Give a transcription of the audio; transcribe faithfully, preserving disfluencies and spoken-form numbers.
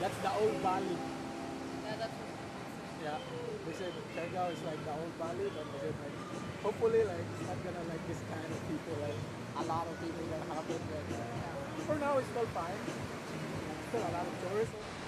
That's the old Bali. Yeah, that's what they say. Yeah, they said Canggu is like the old Bali, but they said like, hopefully like it's not gonna like this kind of people, like a lot of people that happen. But, uh, for now it's still fine. Still a lot of tourism.